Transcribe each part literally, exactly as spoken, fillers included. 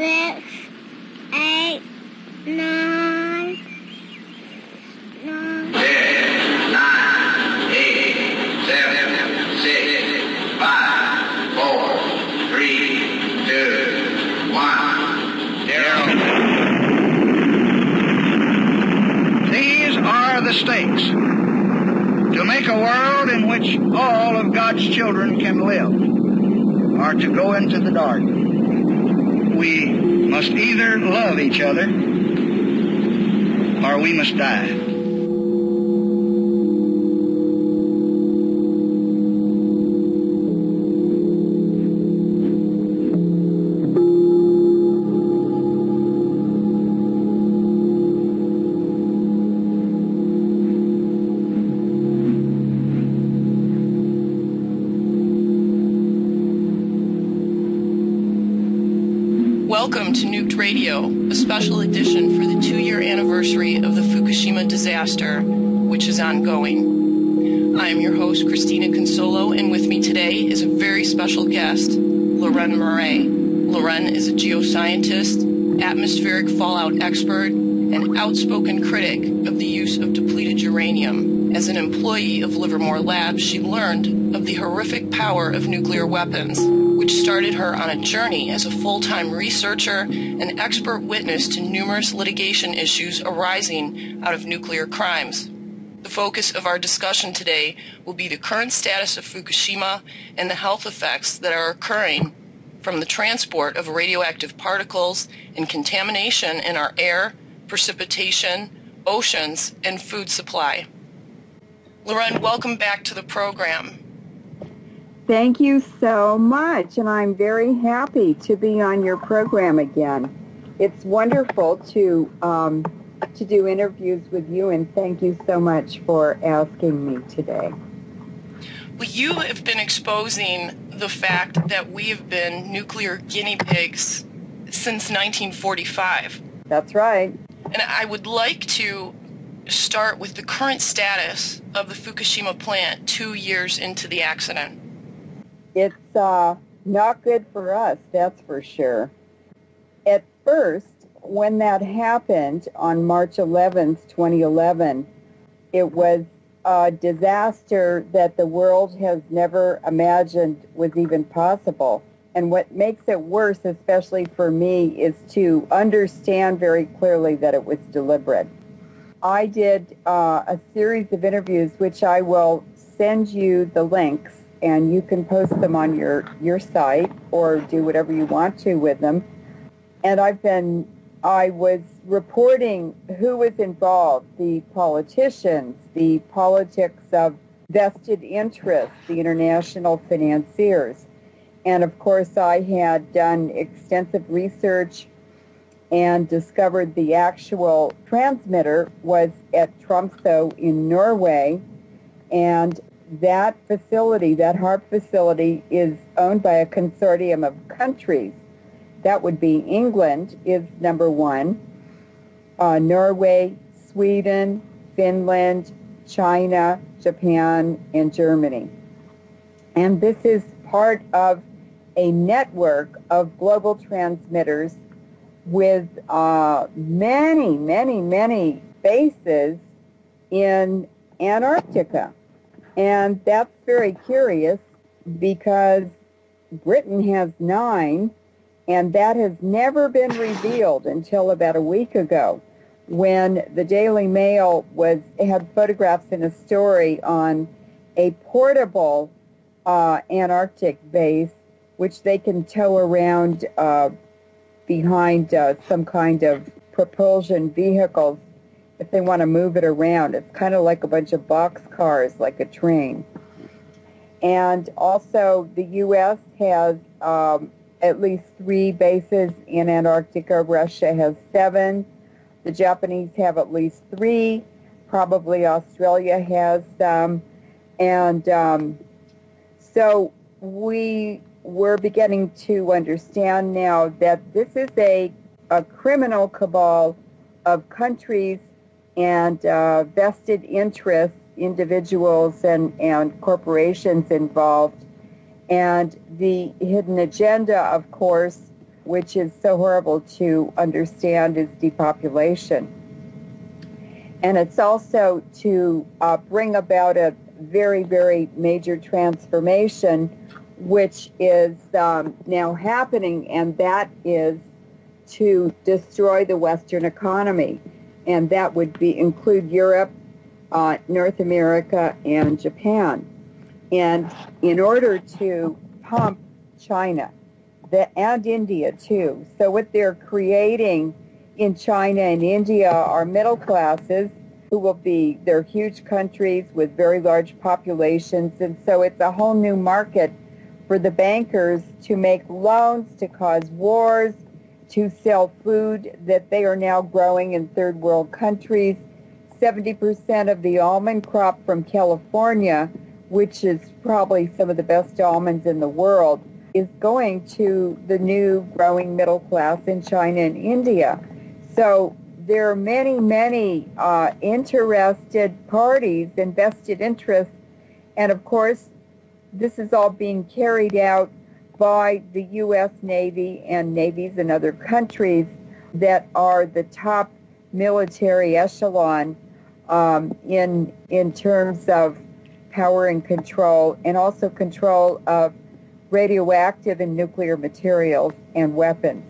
six, eight, nine, nine. Ten, nine, eight, seven, six, five, four, three, two, one, zero. These are the stakes. To make a world in which all of God's children can live, or to go into the dark. We must either love each other, or we must die. Welcome to Nuked Radio, a special edition for the two-year anniversary of the Fukushima disaster, which is ongoing. I am your host, Christina Consolo, and with me today is a very special guest, Leuren Moret. Leuren is a geoscientist, atmospheric fallout expert, and outspoken critic of the use of depleted uranium. As an employee of Livermore Lab, she learned of the horrific power of nuclear weapons, which started her on a journey as a full-time researcher and expert witness to numerous litigation issues arising out of nuclear crimes. The focus of our discussion today will be the current status of Fukushima and the health effects that are occurring from the transport of radioactive particles and contamination in our air, precipitation, oceans, and food supply. Leuren, welcome back to the program. Thank you so much, and I'm very happy to be on your program again. It's wonderful to um, to do interviews with you, and thank you so much for asking me today. Well, you have been exposing the fact that we have been nuclear guinea pigs since nineteen forty-five. That's right. And I would like to start with the current status of the Fukushima plant two years into the accident. It's uh, not good for us, that's for sure. At first, when that happened on March eleventh, twenty eleven, it was a disaster that the world has never imagined was even possible. And what makes it worse, especially for me, is to understand very clearly that it was deliberate. I did uh, a series of interviews, which I will send you the links, and you can post them on your, your site or do whatever you want to with them. And I've been, I was reporting who was involved, the politicians, the politics of vested interests, the international financiers. And of course, I had done extensive research and discovered the actual transmitter was at Tromsø in Norway, and that facility, that HAARP facility, is owned by a consortium of countries. That would be England is number one, uh, Norway, Sweden, Finland, China, Japan, and Germany. And this is part of a network of global transmitters with uh, many, many, many bases in Antarctica. And that's very curious because Britain has nine, and that has never been revealed until about a week ago when the Daily Mail was had photographs in a story on a portable uh, Antarctic base, which they can tow around uh, behind uh, some kind of propulsion vehicles if they want to move it around. It's kind of like a bunch of box cars, like a train. And also the U S has um, at least three bases in Antarctica. Russia has seven. The Japanese have at least three. Probably Australia has some. And um, so we we're beginning to understand now that this is a, a criminal cabal of countries and uh, vested interests, individuals and, and corporations involved. And the hidden agenda, of course, which is so horrible to understand, is depopulation. And it's also to uh, bring about a very, very major transformation, which is um, now happening, and that is to destroy the Western economy. And that would be include Europe, uh, North America, and Japan. And in order to pump China the, and India, too. So what they're creating in China and India are middle classes who will be, they're huge countries with very large populations, and so it's a whole new market for the bankers to make loans, to cause wars, to sell food that they are now growing in third world countries. seventy percent of the almond crop from California, which is probably some of the best almonds in the world, is going to the new growing middle class in China and India. So there are many, many uh, interested parties, invested interests, and of course, this is all being carried out by the U S Navy and navies in other countries that are the top military echelon um, in, in terms of power and control, and also control of radioactive and nuclear materials and weapons.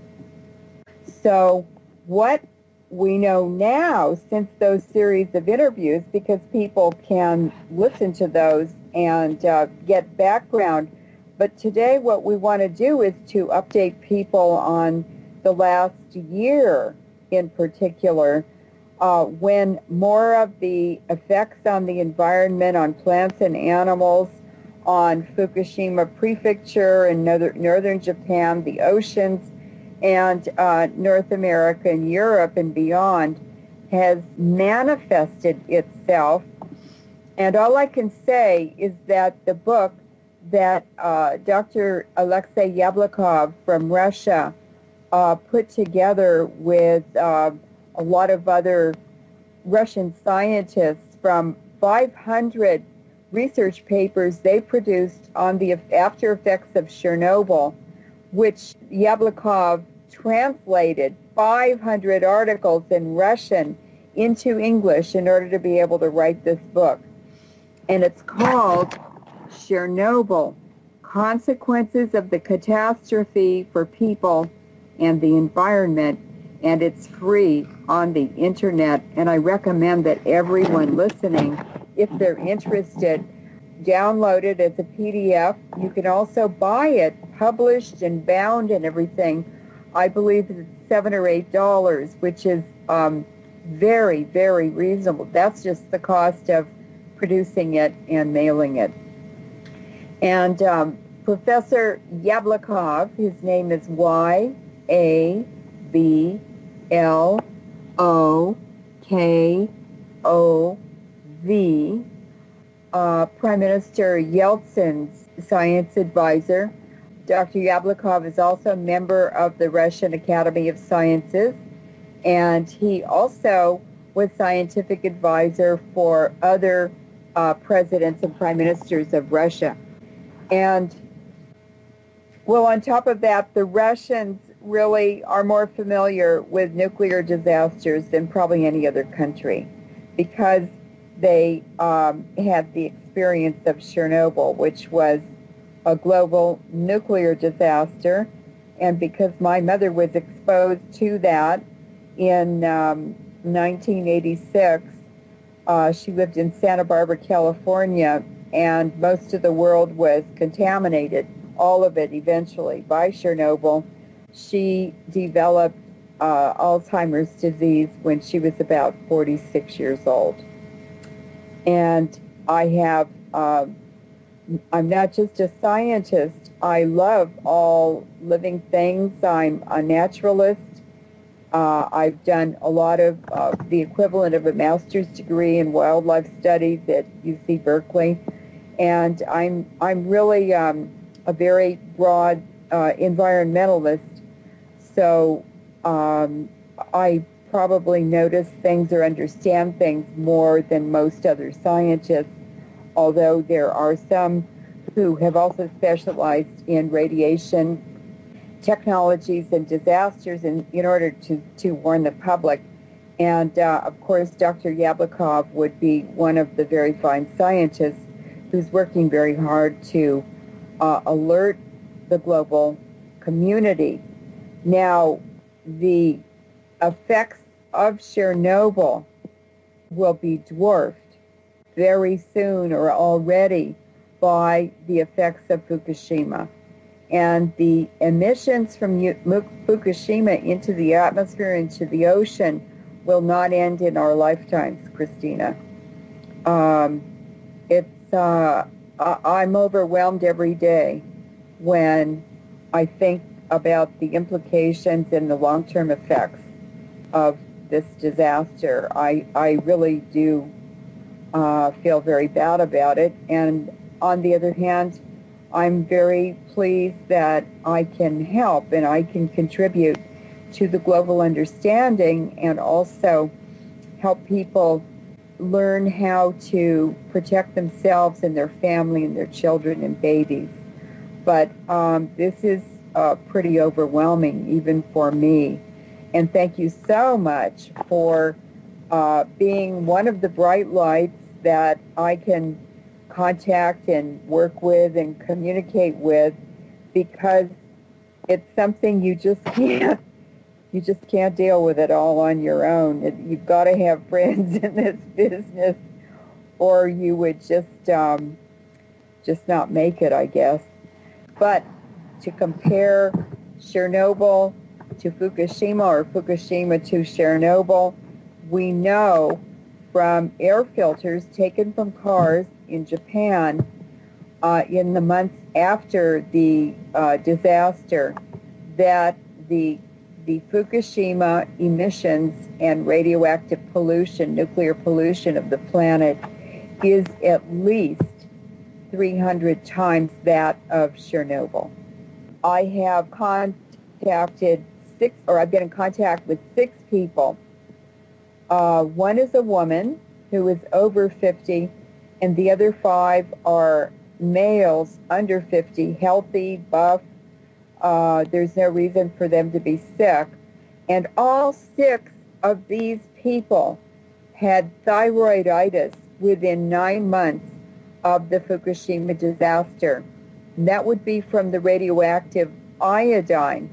So what we know now, since those series of interviews, because people can listen to those and uh, get background, but today what we want to do is to update people on the last year in particular, uh, when more of the effects on the environment, on plants and animals, on Fukushima Prefecture and northern Japan, the oceans, and uh, North America and Europe and beyond has manifested itself. And all I can say is that the book that uh, Doctor Alexei Yablokov from Russia uh, put together with uh, a lot of other Russian scientists from five hundred research papers they produced on the after effects of Chernobyl, which Yablokov translated five hundred articles in Russian into English in order to be able to write this book. And it's called Chernobyl, Consequences of the Catastrophe for People and the Environment, and it's free on the internet. And I recommend that everyone listening, if they're interested, download it as a P D F. You can also buy it published and bound and everything. I believe it's seven or eight dollars, which is um, very, very reasonable. That's just the cost of producing it and mailing it. And um, Professor Yablokov, his name is Y A B L O K O V, uh, Prime Minister Yeltsin's science advisor. Doctor Yablokov is also a member of the Russian Academy of Sciences, and he also was scientific advisor for other uh, presidents and prime ministers of Russia. And, well, on top of that, the Russians really are more familiar with nuclear disasters than probably any other country, because they um, had the experience of Chernobyl, which was a global nuclear disaster, and because my mother was exposed to that in um, nineteen eighty-six, uh, she lived in Santa Barbara, California, and most of the world was contaminated, all of it eventually, by Chernobyl. She developed uh, Alzheimer's disease when she was about forty-six years old. And I have, uh, I'm not just a scientist, I love all living things. I'm a naturalist. Uh, I've done a lot of uh, the equivalent of a master's degree in wildlife studies at U C Berkeley. And I'm, I'm really um, a very broad uh, environmentalist. So um, I probably notice things or understand things more than most other scientists, although there are some who have also specialized in radiation technologies and disasters in, in order to, to warn the public. And, uh, of course, Doctor Yablokov would be one of the very fine scientists who's working very hard to uh, alert the global community. Now, the effects of Chernobyl will be dwarfed very soon or already by the effects of Fukushima. And the emissions from Fukushima into the atmosphere, into the ocean, will not end in our lifetimes, Christina. Um, it's, uh, I'm overwhelmed every day when I think about the implications and the long-term effects of this disaster. I, I really do uh, feel very bad about it. And on the other hand, I'm very pleased that I can help and I can contribute to the global understanding and also help people learn how to protect themselves and their family and their children and babies. But um, this is uh, pretty overwhelming, even for me. And thank you so much for uh, being one of the bright lights that I can contact and work with and communicate with, because it's something you just can't You just can't deal with it all on your own. You've got to have friends in this business, or you would just um, just not make it, I guess. But to compare Chernobyl to Fukushima, or Fukushima to Chernobyl, we know from air filters taken from cars in Japan uh, in the months after the uh, disaster that the The Fukushima emissions and radioactive pollution, nuclear pollution of the planet, is at least three hundred times that of Chernobyl. I have contacted six, or I've been in contact with six people. Uh, one is a woman who is over fifty, and the other five are males under fifty, healthy, buff. Uh, there's no reason for them to be sick. And all six of these people had thyroiditis within nine months of the Fukushima disaster. And that would be from the radioactive iodine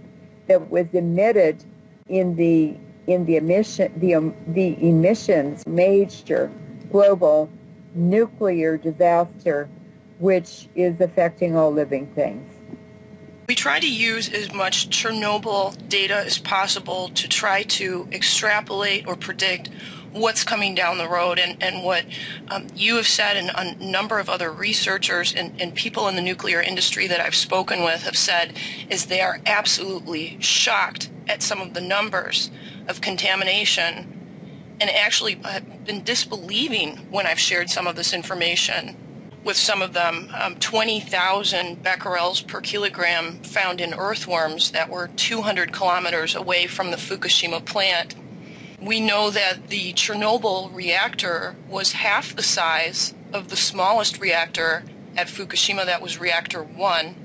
that was emitted in the in the emission the um, the emissions major global nuclear disaster, which is affecting all living things. We try to use as much Chernobyl data as possible to try to extrapolate or predict what's coming down the road, and, and what um, you have said, and a number of other researchers and, and people in the nuclear industry that I've spoken with have said, is they are absolutely shocked at some of the numbers of contamination, and actually have been disbelieving when I've shared some of this information with some of them. um, twenty thousand becquerels per kilogram found in earthworms that were two hundred kilometers away from the Fukushima plant. We know that the Chernobyl reactor was half the size of the smallest reactor at Fukushima, that was reactor one.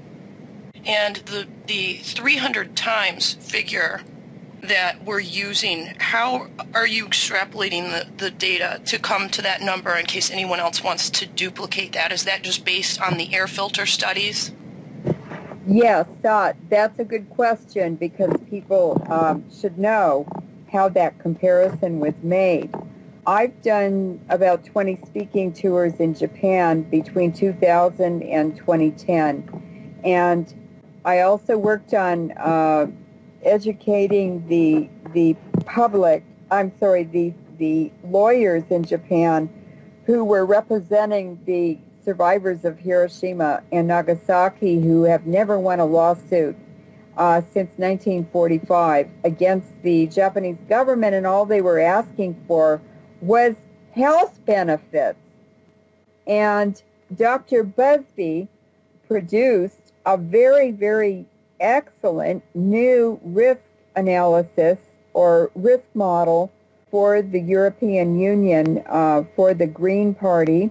And the, the three hundred times figure that we're using, how are you extrapolating the, the data to come to that number in case anyone else wants to duplicate that? Is that just based on the air filter studies? Yes, uh, that's a good question, because people um, should know how that comparison was made. I've done about twenty speaking tours in Japan between two thousand and twenty ten, and I also worked on uh, educating the the public, I'm sorry, the, the lawyers in Japan who were representing the survivors of Hiroshima and Nagasaki, who have never won a lawsuit uh, since nineteen forty-five against the Japanese government, and all they were asking for was health benefits. And Doctor Busby produced a very, very excellent new risk analysis or risk model for the European Union, uh, for the Green Party,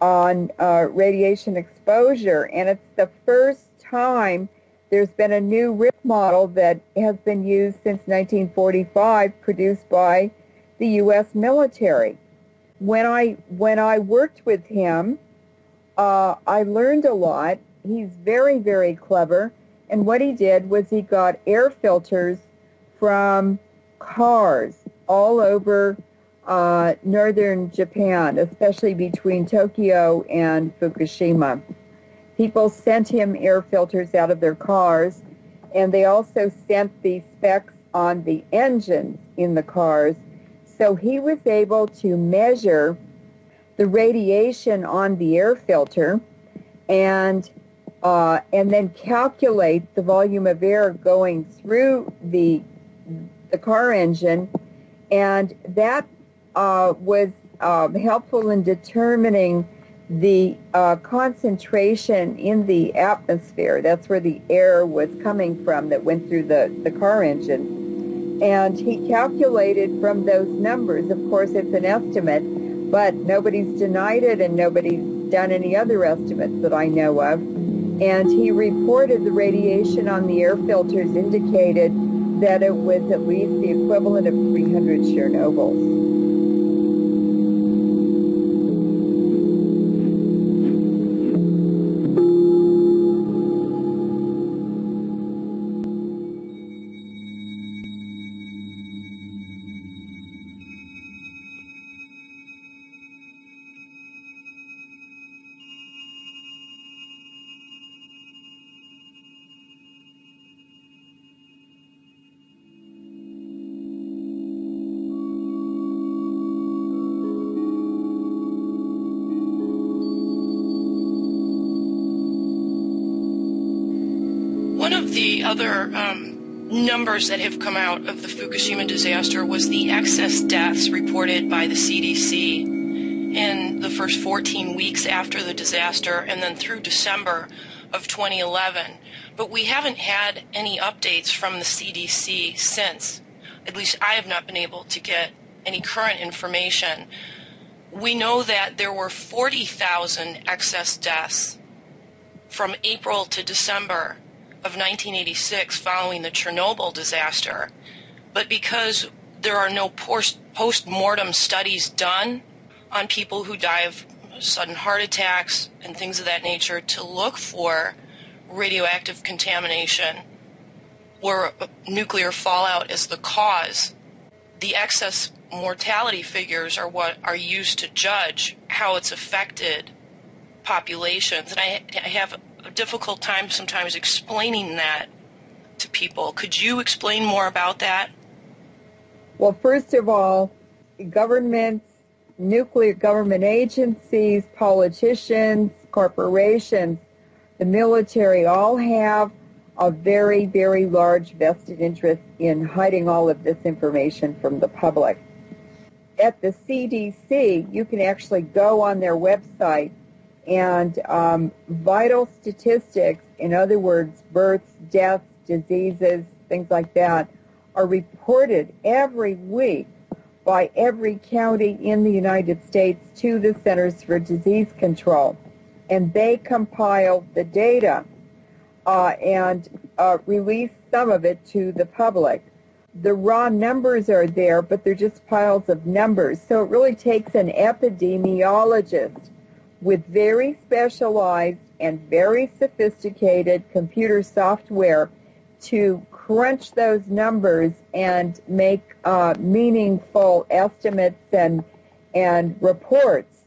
on uh, radiation exposure. And it's the first time there's been a new risk model that has been used since nineteen forty-five, produced by the U S military. When I, when I worked with him, uh, I learned a lot. He's very, very clever. And what he did was he got air filters from cars all over uh, northern Japan, especially between Tokyo and Fukushima. People sent him air filters out of their cars, and they also sent the specs on the engines in the cars. So he was able to measure the radiation on the air filter and uh, and then calculate the volume of air going through the the car engine, and that uh, was um, helpful in determining the uh, concentration in the atmosphere. That's where the air was coming from that went through the, the car engine. And he calculated from those numbers. Of course, it's an estimate, but nobody's denied it and nobody's done any other estimates that I know of. And he reported the radiation on the air filters indicated that it was at least the equivalent of three hundred Chernobyls. Other um, numbers that have come out of the Fukushima disaster was the excess deaths reported by the C D C in the first fourteen weeks after the disaster and then through December of twenty eleven. But we haven't had any updates from the C D C since. At least I have not been able to get any current information. We know that there were forty thousand excess deaths from April to December of nineteen eighty-six following the Chernobyl disaster, but because there are no post-mortem studies done on people who die of sudden heart attacks and things of that nature to look for radioactive contamination or nuclear fallout as the cause, the excess mortality figures are what are used to judge how it's affected populations. And I, I have a difficult time sometimes explaining that to people. Could you explain more about that? Well, first of all, governments, nuclear government agencies, politicians, corporations, the military all have a very, very large vested interest in hiding all of this information from the public. At the C D C, you can actually go on their website and um, vital statistics, in other words, births, deaths, diseases, things like that, are reported every week by every county in the United States to the Centers for Disease Control. And they compile the data uh, and uh, release some of it to the public. The raw numbers are there, but they're just piles of numbers. So it really takes an epidemiologist with very specialized and very sophisticated computer software to crunch those numbers and make uh, meaningful estimates and, and reports.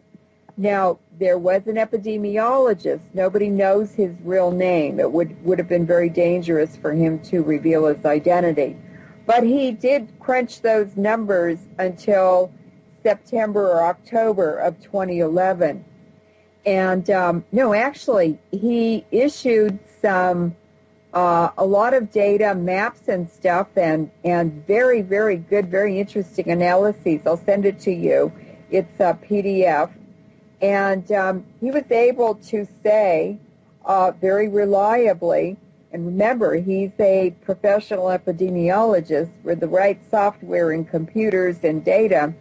Now, there was an epidemiologist. Nobody knows his real name. It would, would have been very dangerous for him to reveal his identity. But he did crunch those numbers until September or October of twenty eleven. And, um, no, actually, he issued some, uh, a lot of data, maps and stuff, and, and very, very good, very interesting analyses. I'll send it to you. It's a P D F. And um, he was able to say uh, very reliably, and remember, he's a professional epidemiologist with the right software and computers and data,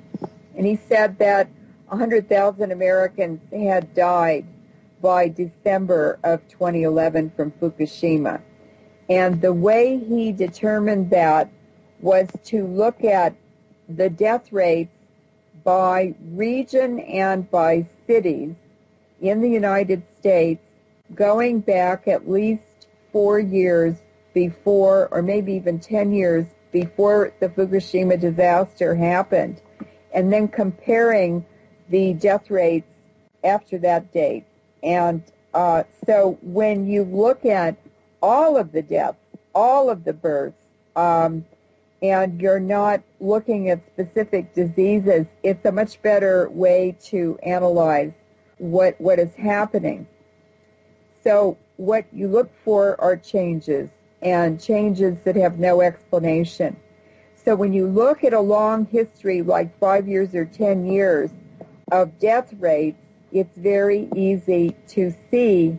and he said that one hundred thousand Americans had died by December of twenty eleven from Fukushima. And the way he determined that was to look at the death rates by region and by cities in the United States going back at least four years before, or maybe even ten years before the Fukushima disaster happened, and then comparing the death rates after that date. And uh, so when you look at all of the deaths, all of the births, um, and you're not looking at specific diseases, it's a much better way to analyze what what is happening. So what you look for are changes, and changes that have no explanation. So when you look at a long history, like five years or ten years of death rates, it's very easy to see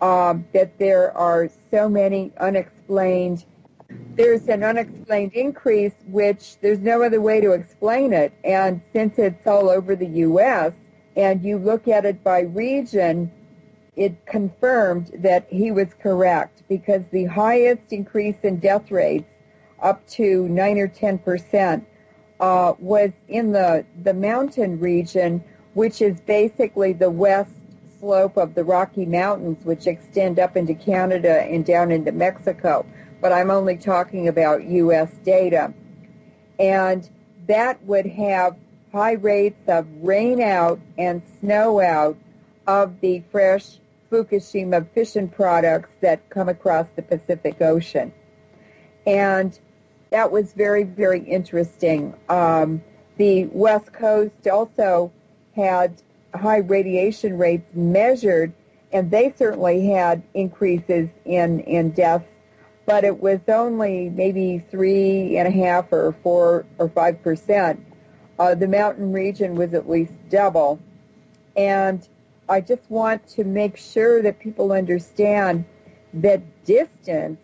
um, that there are so many unexplained. There's an unexplained increase, which there's no other way to explain it. And since it's all over the U S, and you look at it by region, it confirmed that he was correct, because the highest increase in death rates, up to nine or ten percent, uh, was in the, the mountain region, which is basically the west slope of the Rocky Mountains, which extend up into Canada and down into Mexico. But I'm only talking about U S data. And that would have high rates of rain out and snow out of the fresh Fukushima fission products that come across the Pacific Ocean. And that was very, very interesting. Um, the West Coast also had high radiation rates measured, and they certainly had increases in, in deaths, but it was only maybe three and a half or four or five percent. Uh, the mountain region was at least double. And I just want to make sure that people understand that distance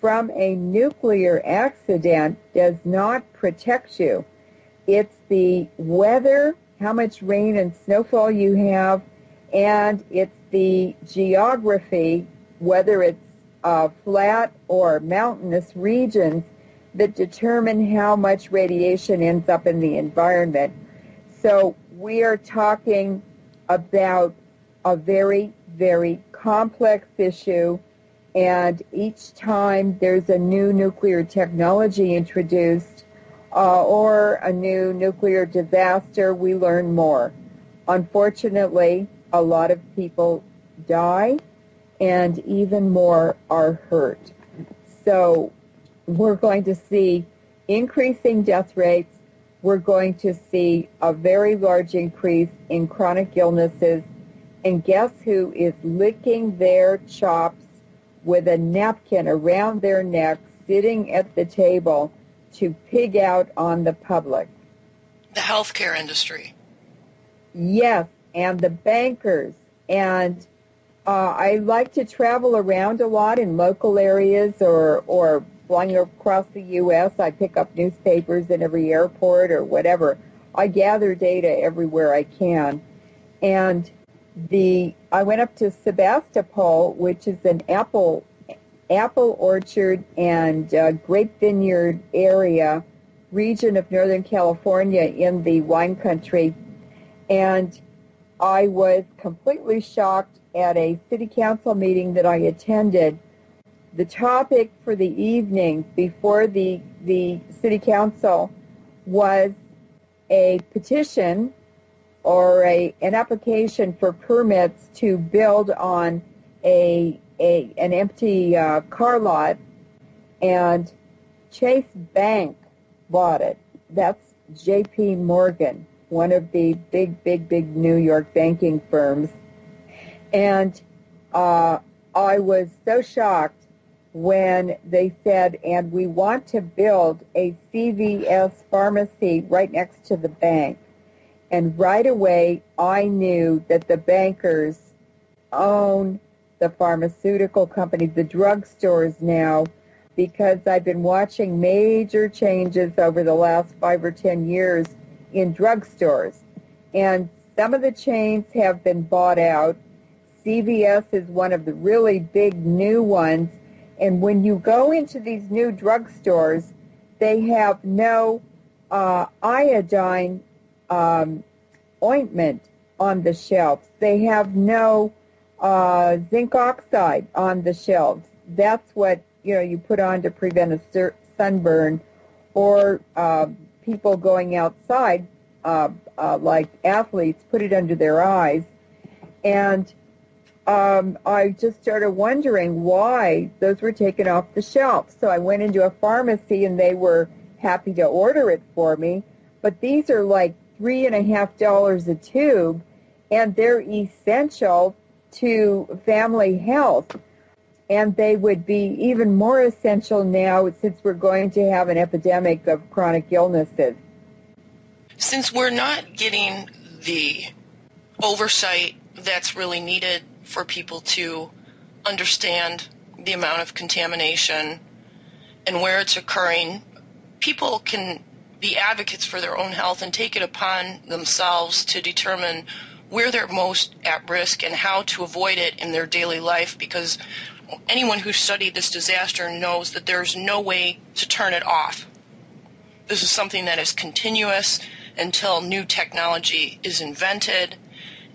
from a nuclear accident does not protect you. It's the weather, how much rain and snowfall you have, and it's the geography, whether it's Uh, flat or mountainous regions, that determine how much radiation ends up in the environment. So we are talking about a very, very complex issue, and each time there's a new nuclear technology introduced uh, or a new nuclear disaster, we learn more. Unfortunately, a lot of people die, and even more are hurt. So we're going to see increasing death rates. We're going to see a very large increase in chronic illnesses. And guess who is licking their chops with a napkin around their neck, sitting at the table to pig out on the public? The healthcare industry. Yes, and the bankers. And Uh, I like to travel around a lot in local areas, or, or flying across the U S I pick up newspapers in every airport or whatever. I gather data everywhere I can. And the I went up to Sebastopol, which is an apple, apple orchard and uh, grape vineyard area, region of Northern California in the wine country. And I was completely shocked at a city council meeting that I attended. The topic for the evening before the, the city council was a petition or a, an application for permits to build on a, a, an empty uh, car lot, and Chase Bank bought it. That's J P Morgan, one of the big, big, big New York banking firms. And uh, I was so shocked when they said, and we want to build a C V S pharmacy right next to the bank. And right away, I knew that the bankers own the pharmaceutical companies, the drugstores now, because I've been watching major changes over the last five or ten years in drugstores. And some of the chains have been bought out. C V S is one of the really big new ones, And when you go into these new drugstores, they have no uh, iodine um, ointment on the shelves. They have no uh, zinc oxide on the shelves. That's what, you know, you put on to prevent a sunburn, or uh, people going outside, uh, uh, like athletes, put it under their eyes. And um, I just started wondering why those were taken off the shelf. So I went into a pharmacy, and they were happy to order it for me. But these are like three and a half dollars a tube, and they're essential to family health. And they would be even more essential now, since we're going to have an epidemic of chronic illnesses. Since we're not getting the oversight that's really needed for people to understand the amount of contamination and where it's occurring, people can be advocates for their own health and take it upon themselves to determine where they're most at risk and how to avoid it in their daily life, because anyone who studied this disaster knows that there's no way to turn it off. This is something that is continuous until new technology is invented.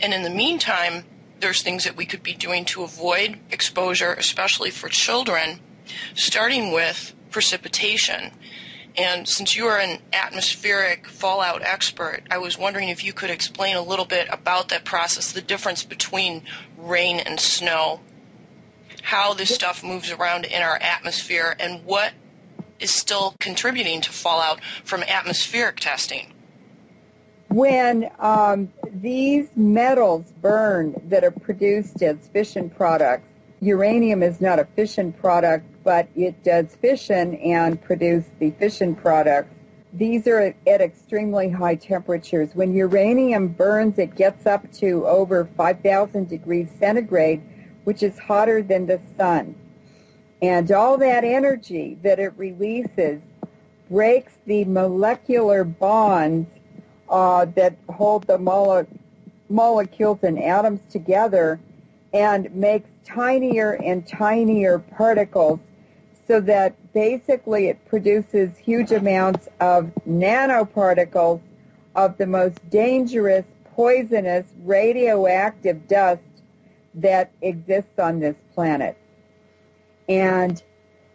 And in the meantime, there's things that we could be doing to avoid exposure, especially for children, starting with precipitation. And since you are an atmospheric fallout expert, I was wondering if you could explain a little bit about that process, the difference between rain and snow, how this stuff moves around in our atmosphere, and what is still contributing to fallout from atmospheric testing. When um, these metals burn that are produced as fission products, uranium is not a fission product, but it does fission and produce the fission products. These are at extremely high temperatures. When uranium burns, it gets up to over five thousand degrees centigrade, which is hotter than the sun. And all that energy that it releases breaks the molecular bonds uh, that hold the mole molecules and atoms together, and makes tinier and tinier particles, so that basically it produces huge amounts of nanoparticles of the most dangerous, poisonous, radioactive dust that exists on this planet. And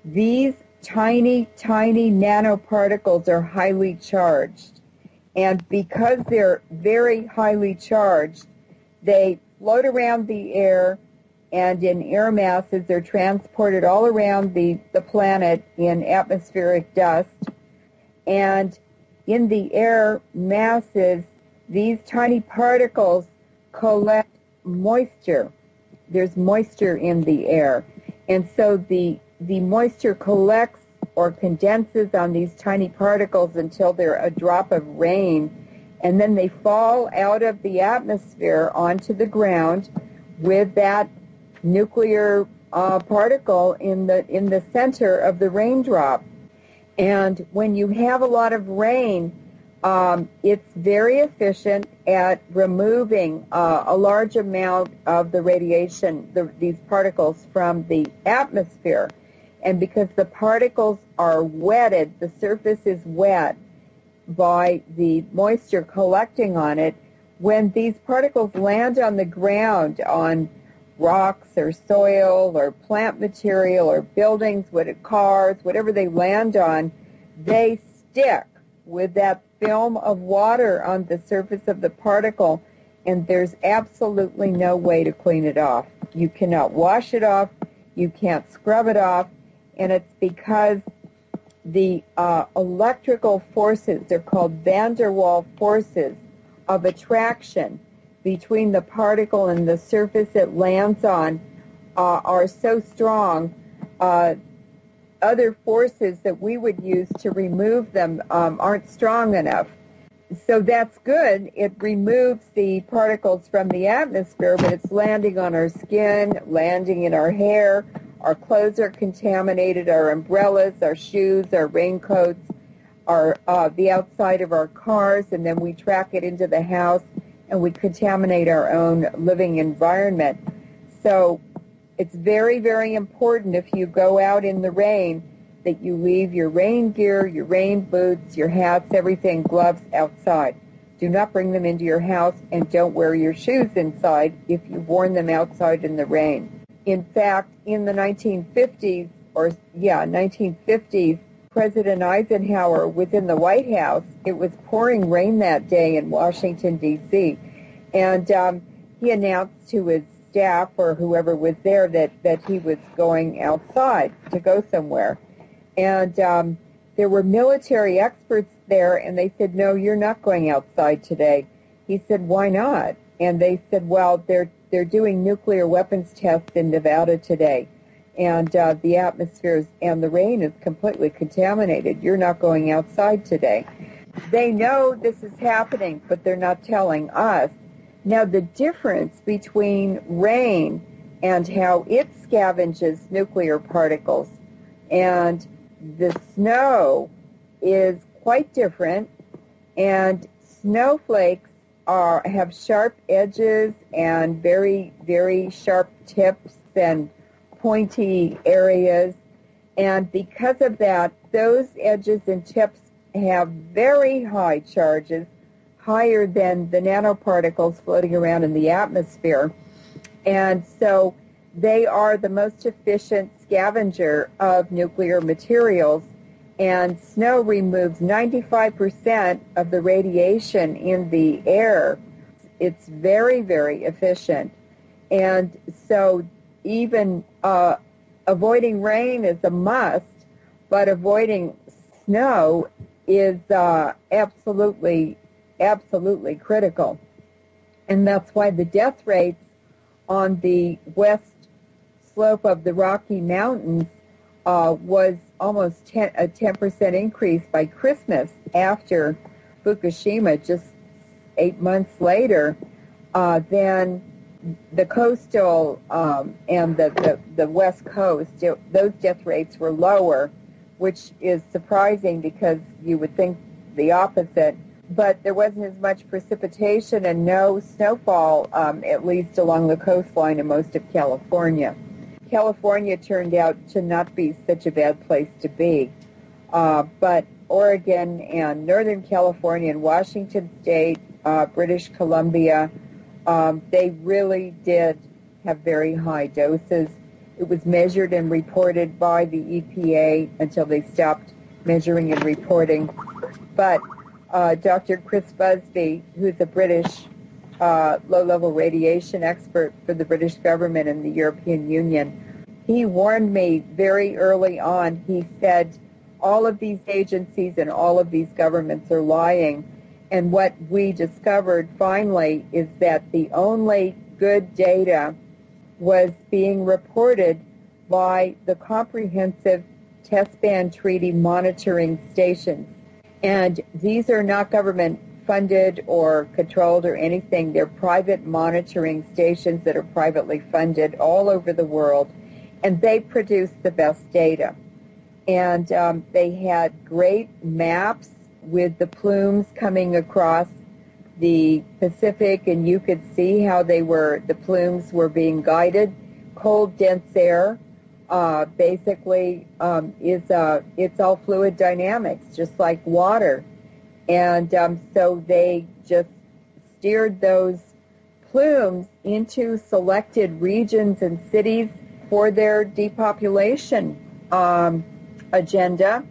these tiny, tiny nanoparticles are highly charged. And because they're very highly charged, they float around the air, and in air masses they're transported all around the, the planet in atmospheric dust. And in the air masses, these tiny particles collect moisture. There's moisture in the air, and so the the moisture collects or condenses on these tiny particles until they're a drop of rain, and then they fall out of the atmosphere onto the ground with that nuclear uh, particle in the in the center of the raindrop. And when you have a lot of rain, Um, it's very efficient at removing uh, a large amount of the radiation, the, these particles, from the atmosphere. And because the particles are wetted, the surface is wet by the moisture collecting on it, when these particles land on the ground, on rocks or soil or plant material or buildings, cars, whatever they land on, they stick with that film of water on the surface of the particle, and there's absolutely no way to clean it off. You cannot wash it off, you can't scrub it off, and it's because the uh, electrical forces, they're called van der Waals forces of attraction between the particle and the surface it lands on, uh, are so strong. Uh, Other forces that we would use to remove them um, aren't strong enough. So that's good. It removes the particles from the atmosphere, but it's landing on our skin, landing in our hair. Our clothes are contaminated, our umbrellas, our shoes, our raincoats, our, uh, the outside of our cars, and then we track it into the house, and we contaminate our own living environment. So It's very, very important if you go out in the rain that you leave your rain gear, your rain boots, your hats, everything, gloves outside. Do not bring them into your house, and don't wear your shoes inside if you've worn them outside in the rain. In fact, in the nineteen fifties, or yeah, nineteen fifties, President Eisenhower was in the White House. It was pouring rain that day in Washington, D C, and um, he announced to his staff or whoever was there that, that he was going outside to go somewhere. And um, there were military experts there, and they said, no, you're not going outside today. He said, why not? And they said, well, they're, they're doing nuclear weapons tests in Nevada today, and uh, the atmosphere and the rain is completely contaminated. You're not going outside today. They know this is happening, but they're not telling us. Now, the difference between rain and how it scavenges nuclear particles and the snow is quite different, and snowflakes are, have sharp edges and very, very sharp tips and pointy areas, and because of that, those edges and tips have very high charges, higher than the nanoparticles floating around in the atmosphere, and so they are the most efficient scavenger of nuclear materials, and snow removes ninety-five percent of the radiation in the air. It's very, very efficient. And so even uh, avoiding rain is a must, but avoiding snow is uh, absolutely, absolutely critical. And that's why the death rates on the west slope of the Rocky Mountains uh, was almost ten, a ten percent increase by Christmas after Fukushima, just eight months later, uh, than the coastal um, and the, the, the west coast. It, those death rates were lower, which is surprising because you would think the opposite. But there wasn't as much precipitation and no snowfall, um, at least along the coastline in most of California. California turned out to not be such a bad place to be, uh, but Oregon and Northern California and Washington State, uh, British Columbia, um, they really did have very high doses. It was measured and reported by the E P A until they stopped measuring and reporting. But uh, Doctor Chris Busby, who's a British Uh, low-level radiation expert for the British government and the European Union. He warned me very early on. He said, all of these agencies and all of these governments are lying. And what we discovered finally is that the only good data was being reported by the comprehensive test ban treaty monitoring stations. And these are not government funded or controlled or anything. They're private monitoring stations that are privately funded all over the world, and they produce the best data. And um, they had great maps with the plumes coming across the Pacific, and you could see how they were, the plumes were being guided. Cold, dense air uh, basically um, is uh, it's all fluid dynamics, just like water. And um, so they just steered those plumes into selected regions and cities for their depopulation um, agenda.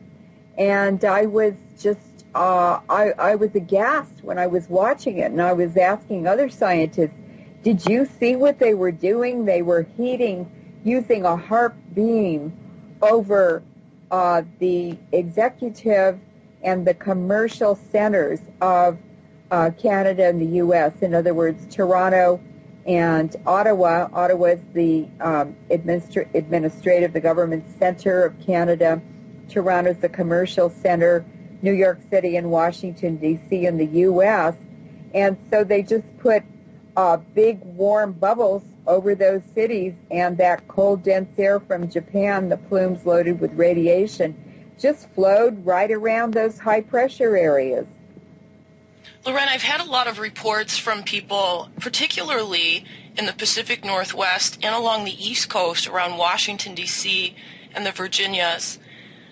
And I was just, uh, I, I was aghast when I was watching it. And I was asking other scientists, did you see what they were doing? They were heating, using a HAARP beam over uh, the executive and the commercial centers of uh, Canada and the U S. In other words, Toronto and Ottawa. Ottawa is the um, administra- administrative, the government center of Canada. Toronto is the commercial center. New York City and Washington, D C in the U S. And so they just put uh, big warm bubbles over those cities, and that cold, dense air from Japan, the plumes loaded with radiation, just flowed right around those high pressure areas. Leuren, I've had a lot of reports from people, particularly in the Pacific Northwest and along the East Coast around Washington, D C and the Virginias,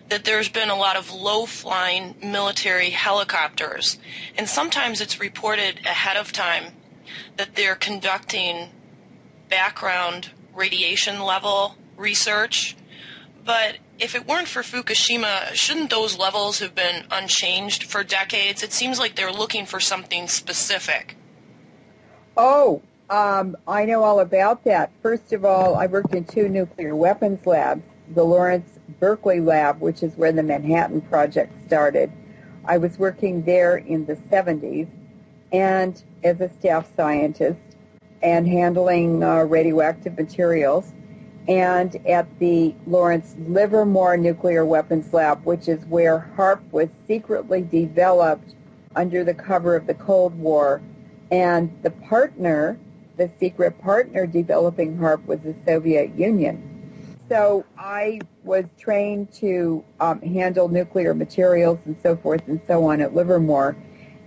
that there's been a lot of low-flying military helicopters. And sometimes it's reported ahead of time that they're conducting background radiation level research. But if it weren't for Fukushima, shouldn't those levels have been unchanged for decades? It seems like they're looking for something specific. Oh, um, I know all about that. First of all, I worked in two nuclear weapons labs, the Lawrence Berkeley Lab, which is where the Manhattan Project started. I was working there in the seventies and as a staff scientist and handling uh, radioactive materials. And at the Lawrence Livermore Nuclear Weapons Lab, which is where HAARP was secretly developed under the cover of the Cold War. And the partner, the secret partner developing HAARP, was the Soviet Union. So I was trained to um, handle nuclear materials and so forth and so on at Livermore.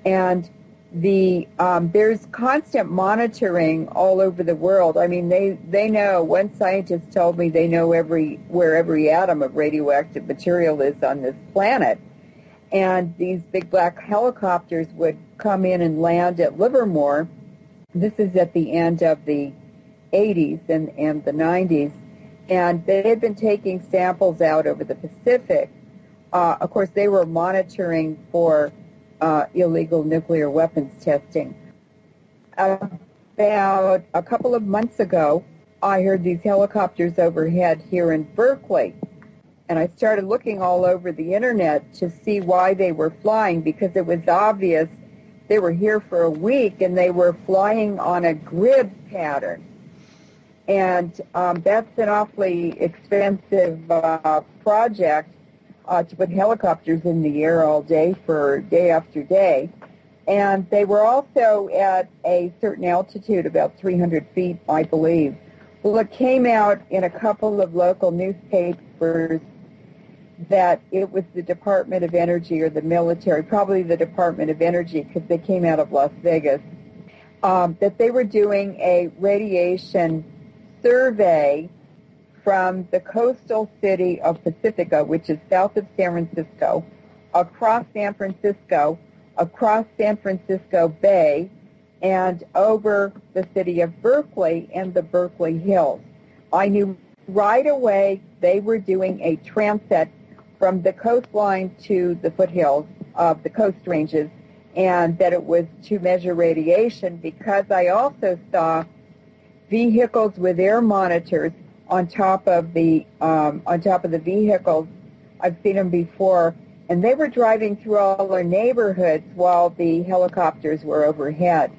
And The um, there's constant monitoring all over the world. I mean, they, they know, one scientist told me they know every where every atom of radioactive material is on this planet. And these big black helicopters would come in and land at Livermore. This is at the end of the eighties and, and the nineties. And they had been taking samples out over the Pacific. Uh, of course, they were monitoring for Uh, illegal nuclear weapons testing. About a couple of months ago, I heard these helicopters overhead here in Berkeley, and I started looking all over the internet to see why they were flying, because it was obvious they were here for a week and they were flying on a grid pattern. And um, that's an awfully expensive uh, project. Uh, to put helicopters in the air all day for day after day. And they were also at a certain altitude, about three hundred feet, I believe. Well, it came out in a couple of local newspapers that it was the Department of Energy or the military, probably the Department of Energy, because they came out of Las Vegas, um, that they were doing a radiation survey from the coastal city of Pacifica, which is south of San Francisco, across San Francisco, across San Francisco Bay, and over the city of Berkeley and the Berkeley Hills. I knew right away they were doing a transect from the coastline to the foothills of the Coast Ranges, and that it was to measure radiation, because I also saw vehicles with air monitors on top of the um, on top of the vehicles. I've seen them before, and they were driving through all our neighborhoods while the helicopters were overhead.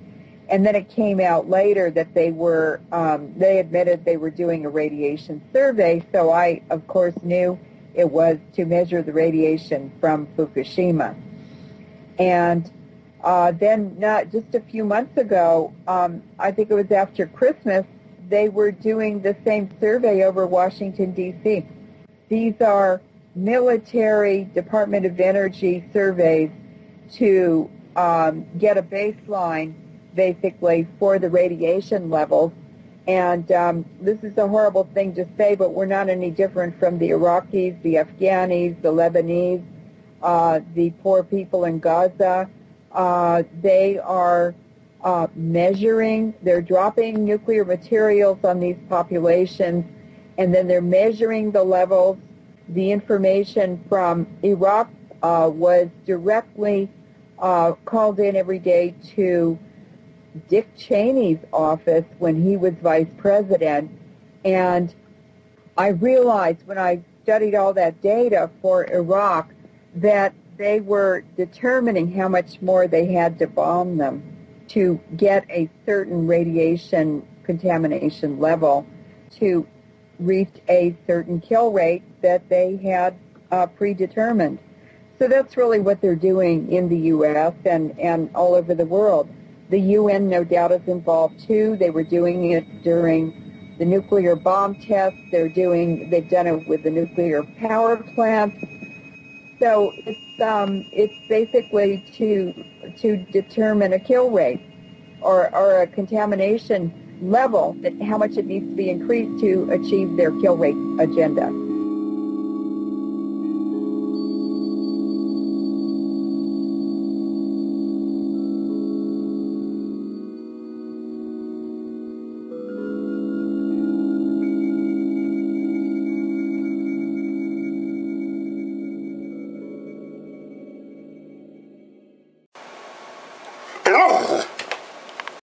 And then it came out later that they were um, they admitted they were doing a radiation survey. So I, of course, knew it was to measure the radiation from Fukushima. And uh, then, not just a few months ago, um, I think it was after Christmas, they were doing the same survey over Washington, D C These are military Department of Energy surveys to um, get a baseline, basically, for the radiation levels. And um, this is a horrible thing to say, but we're not any different from the Iraqis, the Afghanis, the Lebanese, uh, the poor people in Gaza. Uh, they are... Uh, measuring, they're dropping nuclear materials on these populations, and then they're measuring the levels. The information from Iraq uh, was directly uh, called in every day to Dick Cheney's office when he was vice president. And I realized when I studied all that data for Iraq that they were determining how much more they had to bomb them to get a certain radiation contamination level to reach a certain kill rate that they had uh, predetermined. So that's really what they're doing in the U S and, and all over the world. The U N, no doubt, is involved too. They were doing it during the nuclear bomb test. They're doing, they've done it with the nuclear power plants. So it's um, it's basically to to determine a kill rate or, or a contamination level, that how much it needs to be increased to achieve their kill rate agenda.